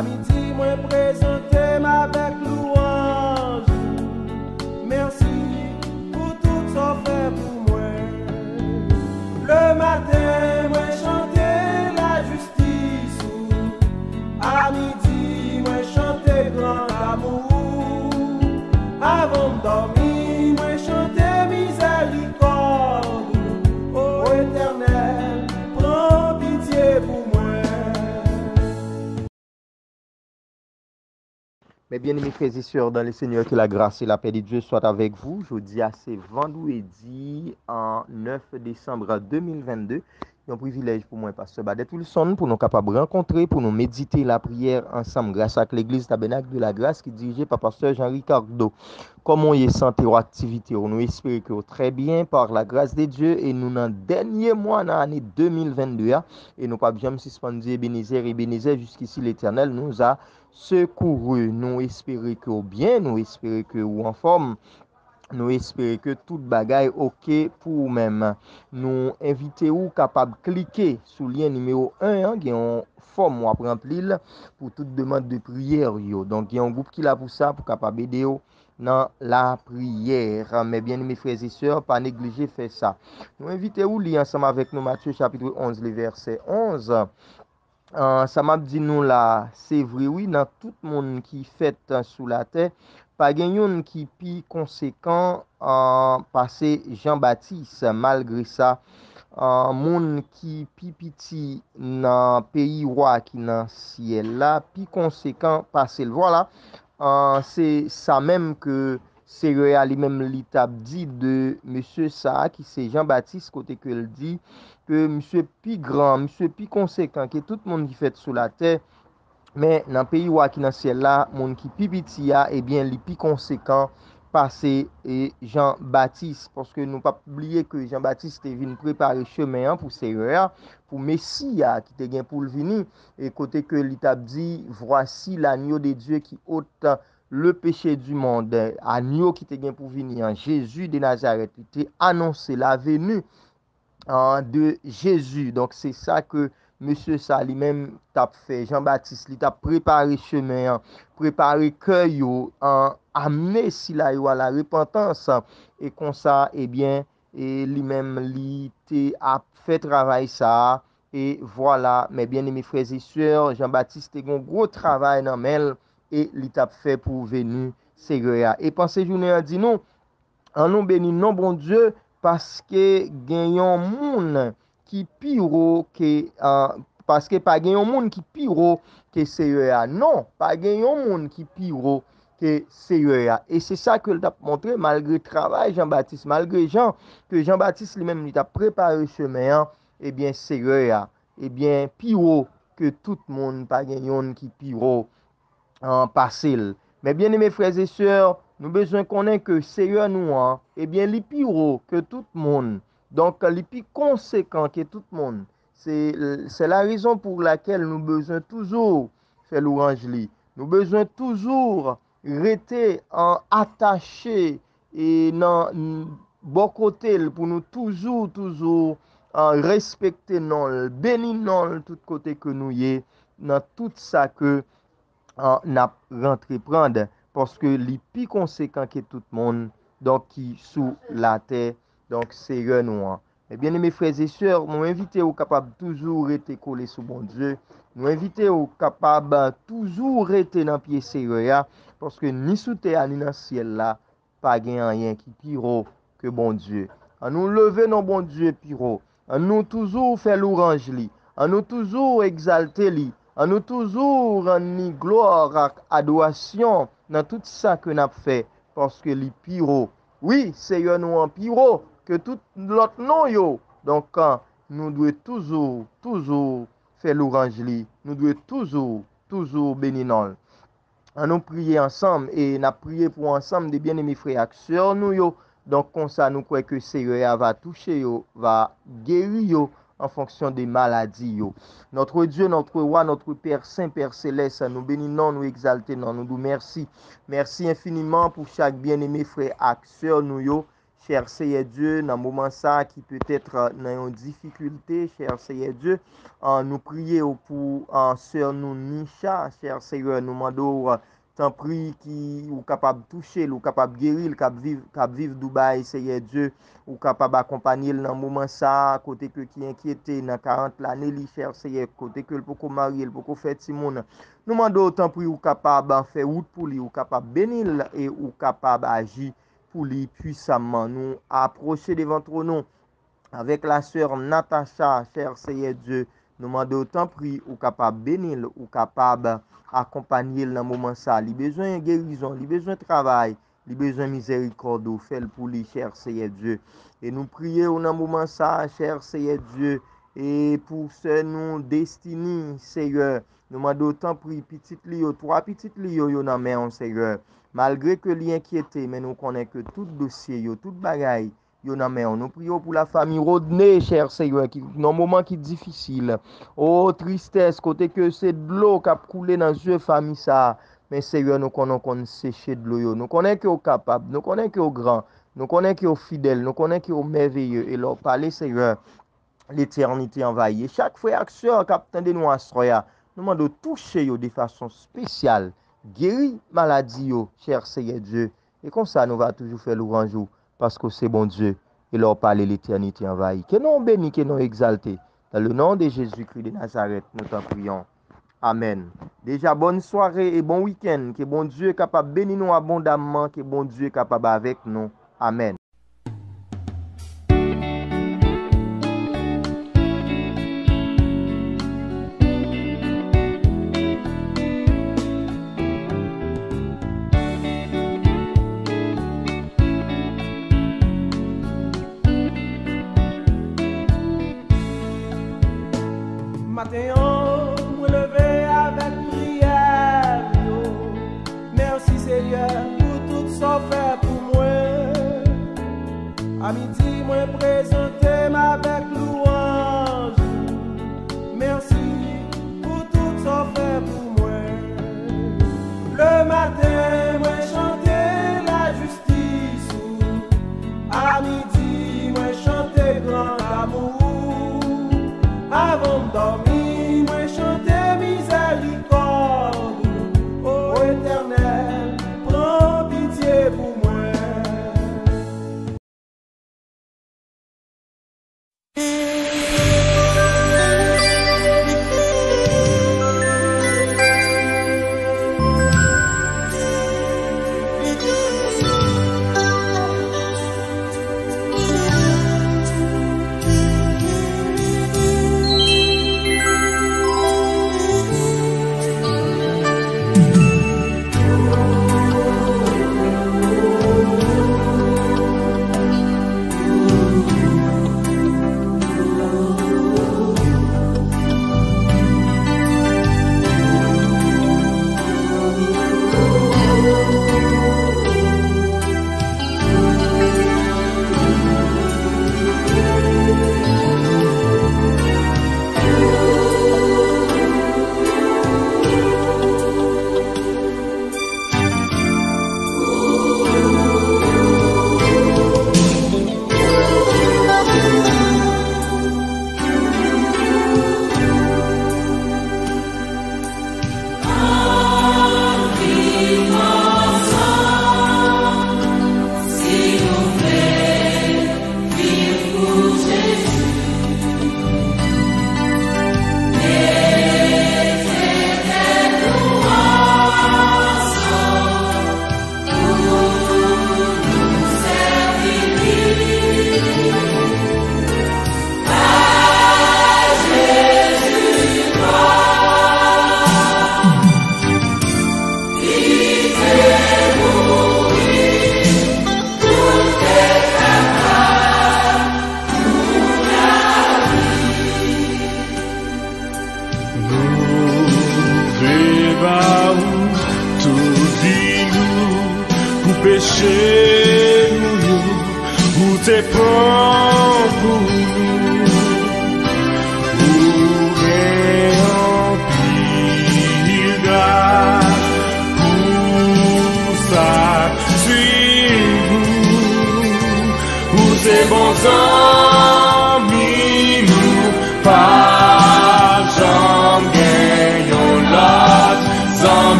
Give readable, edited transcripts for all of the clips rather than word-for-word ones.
À midi, moi présenter ma avec louange. Merci pour tout ça fait pour moi. Le matin, moi chanter la justice. À midi, moi chanter grand amour. Avant de dormir, moi chanter miséricorde. Ô Éternel, prends pitié pour moi. Mes bien-aimés frères et sœurs dans le Seigneur, que la grâce et la paix de Dieu soient avec vous. Aujourd'hui, c'est vendredi en 9 décembre 2022. C'est un privilège pour moi, Pasteur Badet-Wilson, pour nous capables de rencontrer, pour nous méditer la prière ensemble grâce à l'Église Tabernacle de la Grâce qui est dirigée par Pasteur Jean-Ricardo. Comment est santé ou activité? Nous espérons que vous très bien par la grâce de Dieu et nous dans le dernier mois, dans l'année 2022, et nous pas bien suspendu et bénissez jusqu'ici l'Éternel nous a secouru. Nous espérons que vous bien, nous espérons que vous en forme. Nous espérons que toute bagaille OK pour vous-même. Nous invitons capable cliquer sur le lien numéro 1 qui est en forme ou remplir pour toute demande de prière yo. Donc il y a un groupe qui l'a pour ça pour capable aider dans la prière. Mais bien mes frères et sœurs, pas négliger faire ça. Nous invitons lire ensemble avec nous Matthieu chapitre 11 le verset 11. Ça m'a dit nous là, c'est vrai oui, dans tout le monde qui fait sous la terre. Pas gagnon qui pi conséquent en passé Jean-Baptiste malgré ça monde qui pi petit dans Peyi Wa qui dans ciel là pi conséquent passé le voilà c'est ça même que c'est lui-même l'étape dit de monsieur ça qui c'est Jean-Baptiste côté que il dit que monsieur pi grand monsieur pi conséquent que tout le monde qui fait sous la terre. Mais dans le pays où qui dans ciel là, monde qui pipiti a et bien li pi conséquent passé et Jean-Baptiste parce que nous pas oublier que Jean-Baptiste est venu préparer chemin pour Seigneur, pour Messia qui te gain pour le venir et côté que li t'a dit voici l'agneau de Dieu qui ôte le péché du monde, agneau qui te gain pour venir, Jésus de Nazareth qui t'a annoncé la venue de Jésus. Donc c'est ça que monsieur ça lui-même t'a fait Jean-Baptiste lui t'a préparé chemin, préparé cœur yo, amener si la yo à la repentance et comme ça et bien et lui-même lui t'a fait travail ça et voilà mes bien-aimés frères et sœurs Jean-Baptiste a un gros travail dans elle et lui t'a fait pour venir Seigneur et pensez journée dit non en nous béni non bon Dieu parce que gagnons monde qui pire que parce que pas gagne un monde qui pire que Seigneur non pas gagne un monde qui pire que Seigneur et c'est ça que l'a montré malgré travail Jean-Baptiste malgré Jean que Jean-Baptiste lui-même lui t'a préparé chemin et bien Seigneur et bien pire que tout le monde pas gagne un qui pire en passé. Mais bien mes frères et sœurs nous besoin connaître que Seigneur nous et bien li pire que tout le monde. Donc, les plus conséquents que tout le monde, c'est la raison pour laquelle nous besoin toujours faire l'orange. Nous besoin toujours rester attachés et dans bon côté pour nous toujours respecter non, bénir non tout côté que nous y est dans tout ça que n'a rentré prendre parce que les plus conséquents que tout le monde donc qui sous la terre. Donc, c'est renouant. Mais bien aimés frères et sœurs, nous invitons capable toujours être collés sous bon Dieu. Nous invitons capable toujours être dans pied Seigneur parce que ni sous terre ni dans ciel là, pas gain rien qui pire que bon Dieu. En nous lever dans bon Dieu pire. En nous toujours faire l'orange li. En nous toujours exalter li. En nous toujours rendre gloire, adoration dans tout ça que nous fait parce que li pire. Oui, Seigneur nous en pire. Que tout l'autre non yo donc nous devons toujours faire l'orangerie nous devons toujours bénir nous prier ensemble et n'a prier pour ensemble des bien-aimés frères et sœurs nous yo donc comme ça nous croyons que Seigneur va toucher yo va guérir yo en fonction des maladies yo notre Dieu notre roi notre Père saint Père céleste nous bénissons nous exaltons nous nous merci infiniment pour chaque bien-aimé frère et sœur nous yo Cherchez Dieu dans le moment ça qui peut être dans une difficulté. Cherchez Dieu. Nous prions pour sœur nous Nisha. Cherchez nous demandons tant prie qui ou capable toucher, ou capable guérir, capable vivre Dubaï. Seigneur Dieu, ou capable accompagner dans le moment ça côté que qui inquiété dans 40 l'année li Seigneur côté que pour qu'on marie, pour qu'on fait Simon. Nous demandons tant prie ou capable faire route pour lui, ou capable bénir et ou capable agir pour lui puissamment. Nous approcher devant nous avec la sœur Natacha, cher Seigneur Dieu, nous demandons tant prie ou capable bénir, ou capable accompagner dans moment ça. Il besoin de guérison, il besoin de travail, il besoin de miséricorde, fait pour lui, cher Seigneur Dieu. Et nous prions dans moment ça, cher Seigneur Dieu, et pour ce nous destiné, Seigneur. Nous demandons tant prie petite lio, trois petites lio yo dans main, Seigneur. Malgré que li inquiété, mais nous connaissons que tout dossier yo, tout bagaille yo nan men. Nous prions pour la famille Rodney, cher Seigneur, qui dans moment qui difficile. Oh tristesse côté que c'est de l'eau qui a coulé dans yeux famille ça. Mais Seigneur, nous connaissons sécher de l'eau yo. Nous connaissons que au capable, nous connaissons que au grand, nous connaissons que au fidèle, nous connaissons que au merveilleux et leur parler Seigneur. L'éternité envahie. Chaque frère et sœur qui attendait nous à Sroya, nous demandons toucher yo de façon spéciale. Guéris maladie, yo, cher Seigneur Dieu. Et comme ça, nous va toujours faire l'ouvrage parce que c'est bon Dieu. Et leur parler l'éternité envahie. Que nous bénis, que nous exaltés. Dans le nom de Jésus-Christ de Nazareth, nous t'en prions. Amen. Déjà, bonne soirée et bon week-end. Que bon Dieu est capable de bénir nous abondamment. Que bon Dieu est capable avec nous. Amen.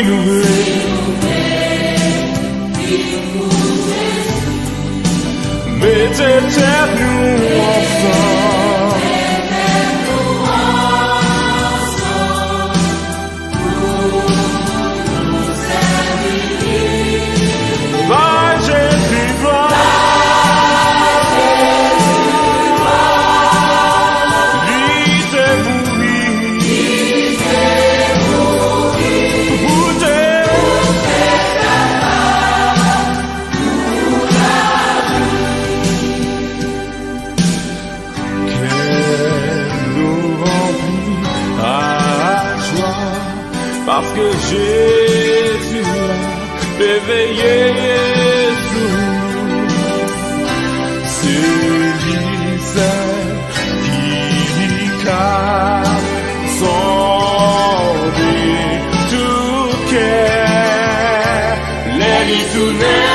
renouvelé. Mais mettez-nous ensemble pour nous amis. Today